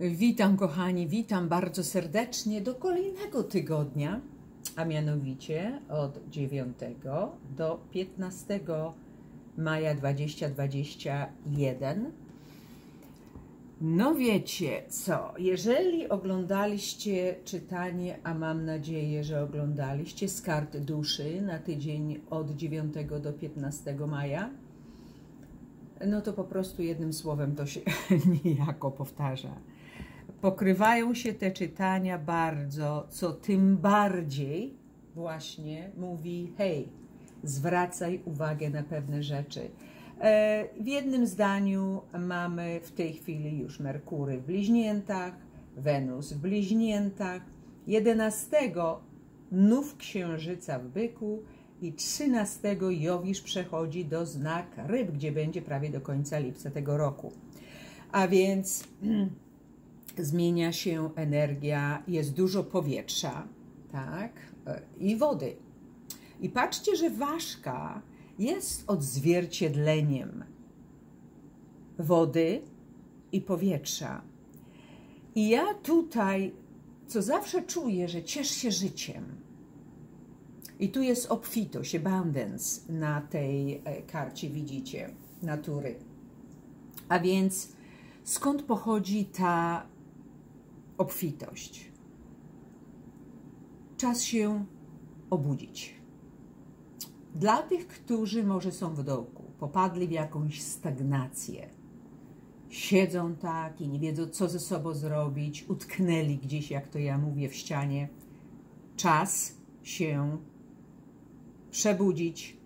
Witam kochani, witam bardzo serdecznie do kolejnego tygodnia, a mianowicie od 9 do 15 maja 2021. No wiecie co, jeżeli oglądaliście czytanie, a mam nadzieję, że oglądaliście z kart duszy na tydzień od 9 do 15 maja, no to po prostu jednym słowem to się niejako powtarza. Pokrywają się te czytania bardzo, co tym bardziej właśnie mówi: hej, zwracaj uwagę na pewne rzeczy. W jednym zdaniu mamy w tej chwili już Merkury w Bliźniętach, Wenus w Bliźniętach, 11 Now Księżyca w Byku i 13 Jowisz przechodzi do znak Ryb, gdzie będzie prawie do końca lipca tego roku. A więc zmienia się energia, jest dużo powietrza, tak, i wody. I patrzcie, że ważka jest odzwierciedleniem wody i powietrza. I ja tutaj, co zawsze czuję, że ciesz się życiem. I tu jest obfitość, abundance na tej karcie, widzicie, natury. A więc skąd pochodzi ta obfitość? Czas się obudzić. Dla tych, którzy może są w dołku, popadli w jakąś stagnację, siedzą tak i nie wiedzą, co ze sobą zrobić, utknęli gdzieś, jak to ja mówię, w ścianie. Czas się przebudzić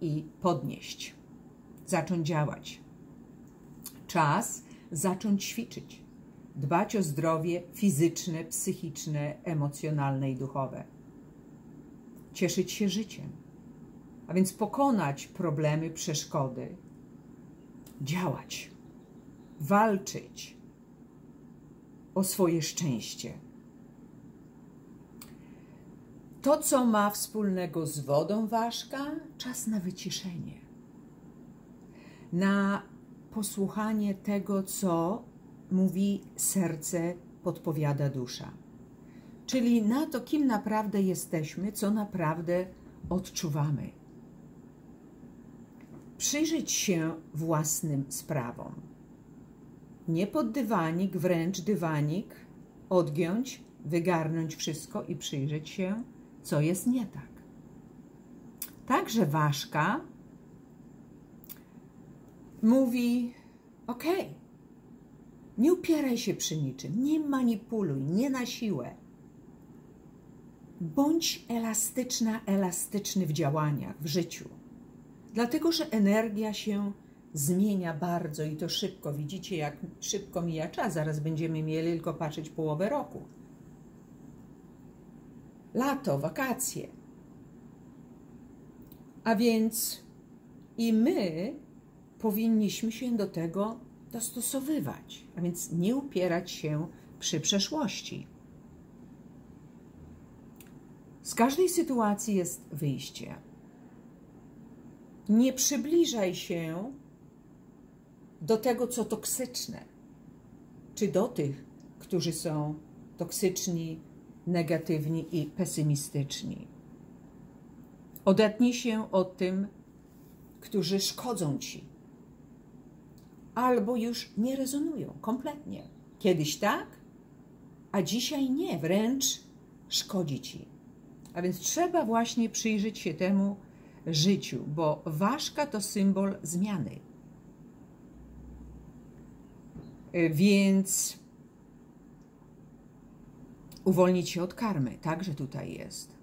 i podnieść, zacząć działać. Czas zacząć ćwiczyć, dbać o zdrowie fizyczne, psychiczne, emocjonalne i duchowe. Cieszyć się życiem, a więc pokonać problemy, przeszkody, działać, walczyć o swoje szczęście. To, co ma wspólnego z wodą ważka, czas na wyciszenie, na posłuchanie tego, co mówi serce, podpowiada dusza. Czyli na to, kim naprawdę jesteśmy, co naprawdę odczuwamy. Przyjrzeć się własnym sprawom. Nie pod dywanik, wręcz dywanik, odgiąć, wygarnąć wszystko i przyjrzeć się, co jest nie tak. Także ważka mówi: okej, nie upieraj się przy niczym, nie manipuluj, nie na siłę. Bądź elastyczna, elastyczny w działaniach, w życiu. Dlatego, że energia się zmienia bardzo i to szybko. Widzicie, jak szybko mija czas, zaraz będziemy mieli tylko patrzeć połowę roku. Lato, wakacje. A więc i my powinniśmy się do tego dostosowywać, a więc nie upierać się przy przeszłości. Z każdej sytuacji jest wyjście. Nie przybliżaj się do tego, co toksyczne, czy do tych, którzy są toksyczni, negatywni i pesymistyczni. Odetnij się od tym, którzy szkodzą ci albo już nie rezonują kompletnie. Kiedyś tak, a dzisiaj nie, wręcz szkodzi ci. A więc trzeba właśnie przyjrzeć się temu życiu, bo ważka to symbol zmiany. Więc uwolnić się od karmy, także tutaj jest.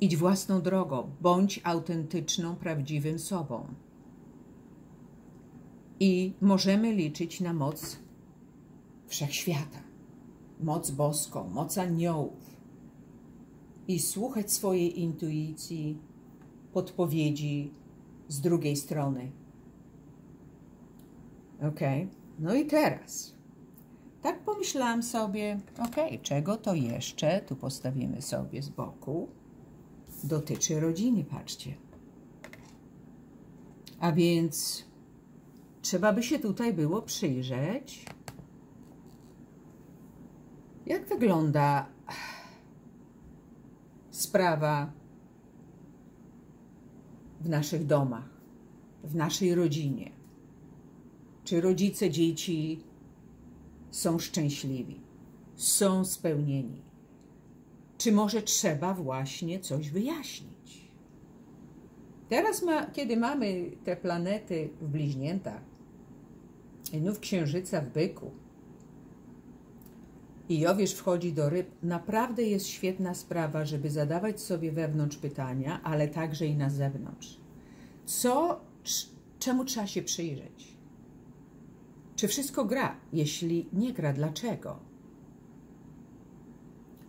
Idź własną drogą, bądź autentyczną, prawdziwym sobą. I możemy liczyć na moc wszechświata, moc boską, moc aniołów i słuchać swojej intuicji, podpowiedzi z drugiej strony. Ok, no i teraz tak pomyślałam sobie, okej, czego to jeszcze, tu postawimy sobie z boku, dotyczy rodziny, patrzcie. A więc trzeba by się tutaj było przyjrzeć Jak wygląda sprawa w naszych domach, w naszej rodzinie? Czy rodzice, dzieci są szczęśliwi, są spełnieni? Czy może trzeba właśnie coś wyjaśnić? Teraz, kiedy mamy te planety w bliźniętach, Now Księżyca w Byku i Jowisz wchodzi do ryb, naprawdę jest świetna sprawa, żeby zadawać sobie wewnątrz pytania, ale także i na zewnątrz. Czemu trzeba się przyjrzeć? Czy wszystko gra? Jeśli nie gra, dlaczego?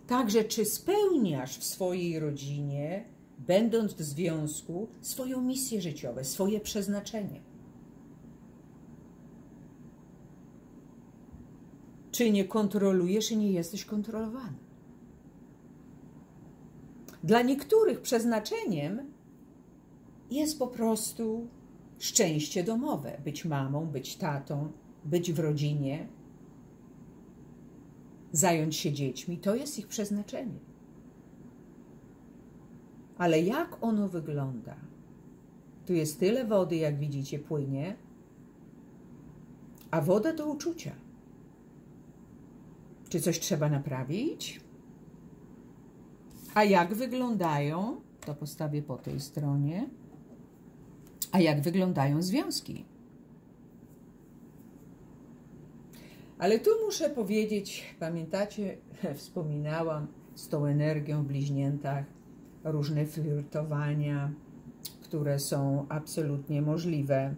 Także czy spełniasz w swojej rodzinie, będąc w związku, swoją misję życiową, swoje przeznaczenie? Czy nie kontrolujesz i nie jesteś kontrolowany? Dla niektórych przeznaczeniem jest po prostu szczęście domowe. Być mamą, być tatą, być w rodzinie, zająć się dziećmi. To jest ich przeznaczenie. Ale jak ono wygląda? Tu jest tyle wody, jak widzicie, płynie, a woda to uczucia. Czy coś trzeba naprawić? A jak wyglądają, to postawię po tej stronie, a jak wyglądają związki? Ale tu muszę powiedzieć, pamiętacie, wspominałam z tą energią w bliźniętach, różne flirtowania, które są absolutnie możliwe.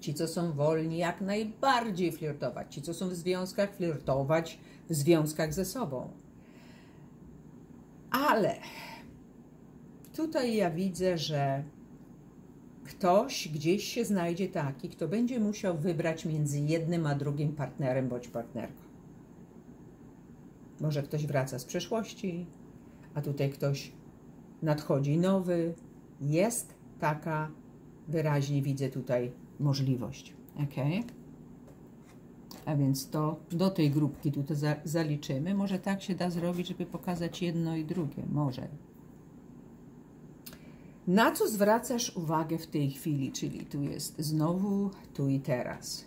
Ci, co są wolni, jak najbardziej flirtować. Ci, co są w związkach, flirtować w związkach ze sobą. Ale tutaj ja widzę, że ktoś gdzieś się znajdzie taki, kto będzie musiał wybrać między jednym a drugim partnerem bądź partnerką. Może ktoś wraca z przeszłości, a tutaj ktoś nadchodzi nowy. Jest taka, wyraźnie widzę tutaj, możliwość. Ok? A więc to do tej grupki tutaj zaliczymy. Może tak się da zrobić, żeby pokazać jedno i drugie. Może. Na co zwracasz uwagę w tej chwili? Czyli tu jest znowu, tu i teraz.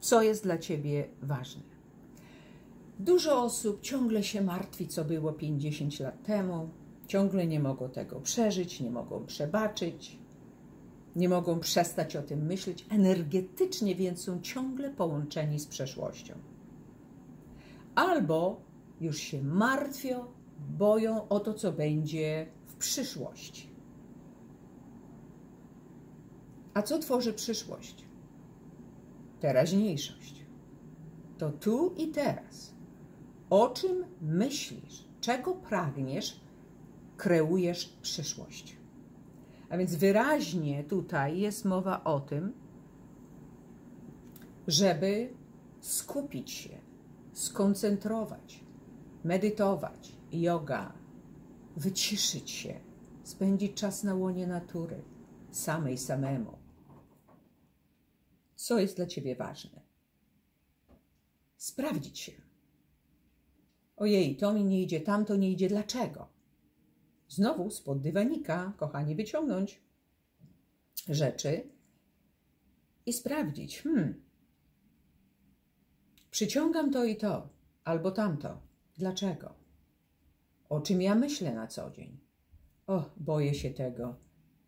Co jest dla Ciebie ważne? Dużo osób ciągle się martwi, co było 50 lat temu. Ciągle nie mogą tego przeżyć, nie mogą przebaczyć. Nie mogą przestać o tym myśleć, energetycznie więc są ciągle połączeni z przeszłością. Albo już się martwią, boją o to, co będzie w przyszłości. A co tworzy przyszłość? Teraźniejszość. To tu i teraz. O czym myślisz, czego pragniesz, kreujesz przyszłość. A więc wyraźnie tutaj jest mowa o tym, żeby skupić się, skoncentrować, medytować, joga, wyciszyć się, spędzić czas na łonie natury, samemu. Co jest dla Ciebie ważne? Sprawdzić się. Ojej, to mi nie idzie, tamto nie idzie, dlaczego? Znowu spod dywanika, kochani, wyciągnąć rzeczy i sprawdzić. Przyciągam to i to, albo tamto. Dlaczego? O czym ja myślę na co dzień? O, boję się tego.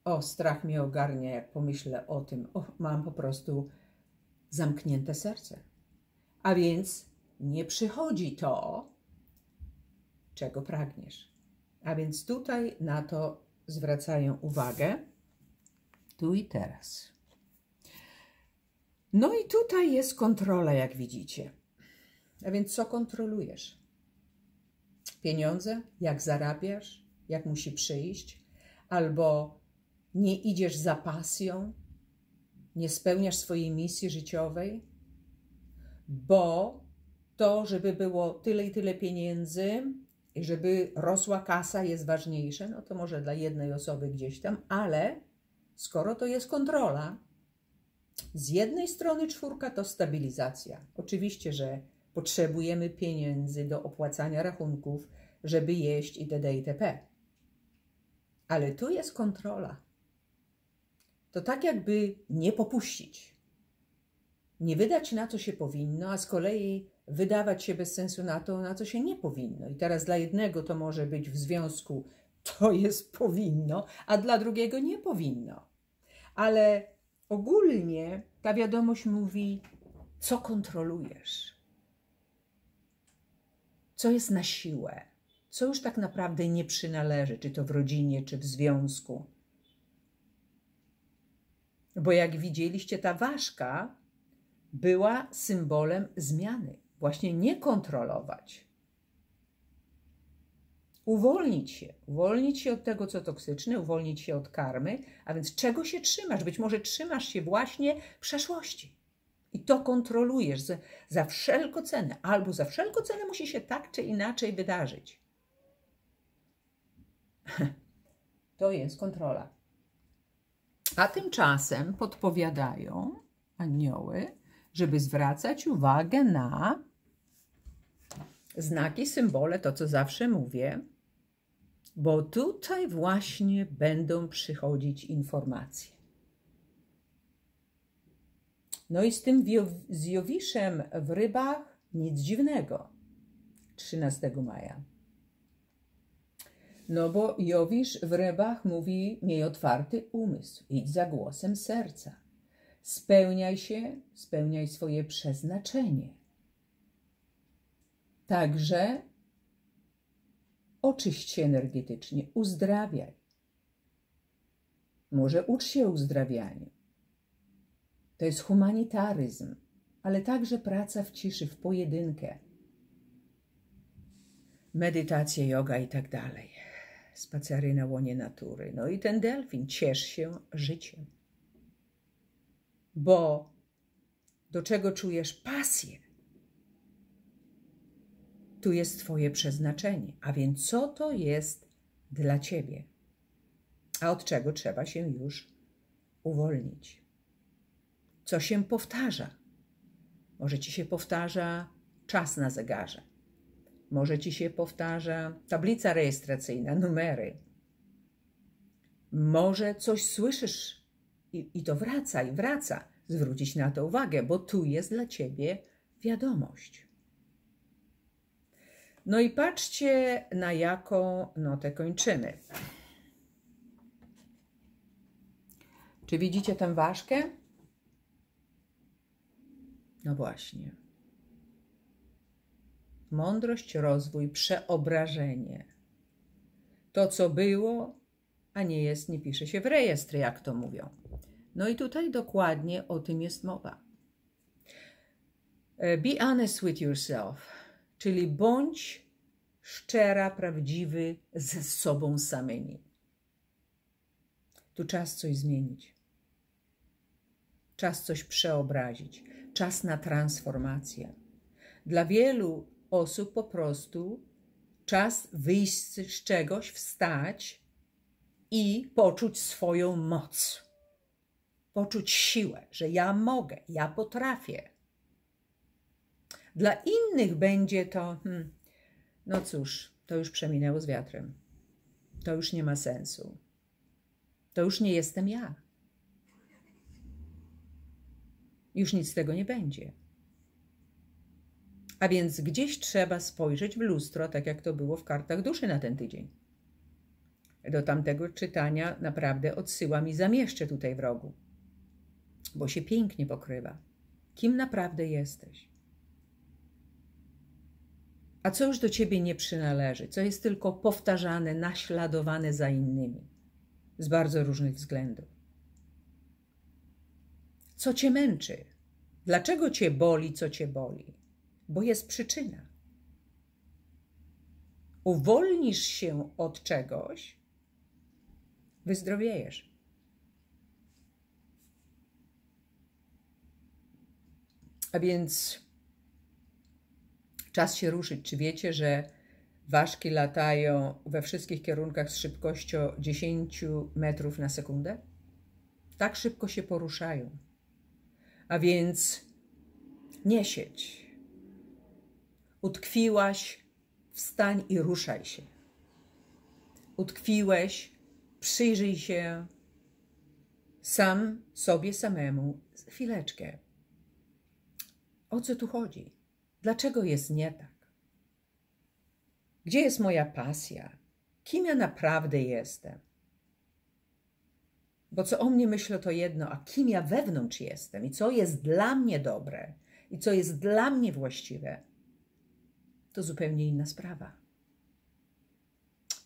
O, strach mnie ogarnia, jak pomyślę o tym. O, mam po prostu zamknięte serce. A więc nie przychodzi to, czego pragniesz. A więc tutaj na to zwracają uwagę, tu i teraz. No i tutaj jest kontrola, jak widzicie. A więc co kontrolujesz? Pieniądze? Jak zarabiasz? Jak musi przyjść? Albo nie idziesz za pasją? Nie spełniasz swojej misji życiowej? Bo to, żeby było tyle i tyle pieniędzy, i żeby rosła kasa, jest ważniejsze, no to może dla jednej osoby gdzieś tam, ale skoro to jest kontrola, z jednej strony czwórka to stabilizacja. Oczywiście, że Potrzebujemy pieniędzy do opłacania rachunków, żeby jeść itd. Ale tu jest kontrola. To tak jakby nie popuścić. Nie wydać na co się powinno, a z kolei wydawać się bez sensu na to, na co się nie powinno. I teraz dla jednego to może być w związku to jest powinno, a dla drugiego nie powinno. Ale ogólnie ta wiadomość mówi, co kontrolujesz, co jest na siłę, co już tak naprawdę nie przynależy, czy to w rodzinie, czy w związku. Bo jak widzieliście, ta ważka była symbolem zmiany. Właśnie nie kontrolować. Uwolnić się od tego, co toksyczne, uwolnić się od karmy, a więc czego się trzymasz? Być może trzymasz się właśnie przeszłości i to kontrolujesz za wszelką cenę, albo za wszelką cenę musi się tak czy inaczej wydarzyć. To jest kontrola. A tymczasem podpowiadają anioły, żeby zwracać uwagę na znaki, symbole, to co zawsze mówię, bo tutaj właśnie będą przychodzić informacje. No i z tym Jowiszem w Rybach nic dziwnego 13 maja. No bo Jowisz w Rybach mówi, miej otwarty umysł, idź za głosem serca. Spełniaj się, spełniaj swoje przeznaczenie. Także oczyść się energetycznie, uzdrawiaj. Może ucz się uzdrawianiu. To jest humanitaryzm, ale także praca w ciszy, w pojedynkę. Medytacja, joga i tak dalej. Spacery na łonie natury. No i ten delfin, ciesz się życiem. Bo do czego czujesz pasję? Tu jest twoje przeznaczenie. A więc co to jest dla ciebie? A od czego trzeba się już uwolnić? Co się powtarza? Może ci się powtarza czas na zegarze. Może ci się powtarza tablica rejestracyjna, numery. Może coś słyszysz i to wraca i wraca. Zwrócić na to uwagę, bo tu jest dla ciebie wiadomość. No i patrzcie, na jaką notę kończymy. Czy widzicie tę ważkę? No właśnie. Mądrość, rozwój, przeobrażenie. To, co było, a nie jest, nie pisze się w rejestry, jak to mówią. No i tutaj dokładnie o tym jest mowa. Be honest with yourself, czyli bądź szczera, prawdziwy ze sobą samymi. Tu czas coś zmienić. Czas coś przeobrazić. Czas na transformację. Dla wielu osób po prostu czas wyjść z czegoś, wstać i poczuć swoją moc. Poczuć siłę, że ja mogę, ja potrafię. Dla innych będzie to, no cóż, to już przeminęło z wiatrem. To już nie ma sensu. To już nie jestem ja. Już nic z tego nie będzie. A więc gdzieś trzeba spojrzeć w lustro, tak jak to było w kartach duszy na ten tydzień. Do tamtego czytania naprawdę odsyłam i zamieszczę tutaj w rogu. Bo się pięknie pokrywa. Kim naprawdę jesteś? A co już do ciebie nie przynależy? Co jest tylko powtarzane, naśladowane za innymi? Z bardzo różnych względów. Co cię męczy? Dlaczego cię boli, co cię boli? Bo jest przyczyna. Uwolnisz się od czegoś, wyzdrowiejesz. A więc czas się ruszyć. Czy wiecie, że ważki latają we wszystkich kierunkach z szybkością 10 metrów na sekundę? Tak szybko się poruszają. A więc nie siedź. Utkwiłaś, wstań i ruszaj się. Utkwiłeś, przyjrzyj się sam sobie samemu. Chwileczkę. O co tu chodzi? Dlaczego jest nie tak? Gdzie jest moja pasja? Kim ja naprawdę jestem? Bo co o mnie myślę, to jedno, a kim ja wewnątrz jestem i co jest dla mnie dobre i co jest dla mnie właściwe, to zupełnie inna sprawa.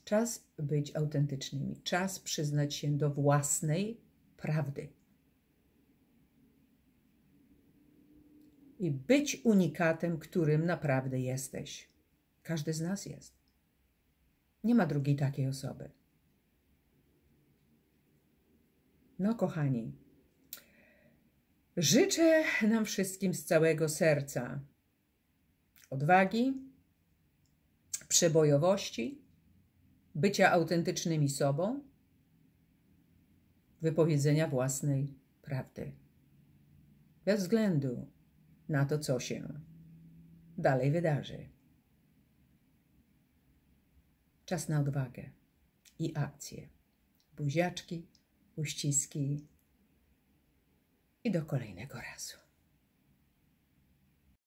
Czas być autentycznymi, czas przyznać się do własnej prawdy. I być unikatem, którym naprawdę jesteś. Każdy z nas jest. Nie ma drugiej takiej osoby. No kochani, życzę nam wszystkim z całego serca odwagi, przebojowości, bycia autentycznymi sobą, wypowiedzenia własnej prawdy. Bez względu na to, co się dalej wydarzy. Czas na odwagę i akcję. Buziaczki, uściski i do kolejnego razu.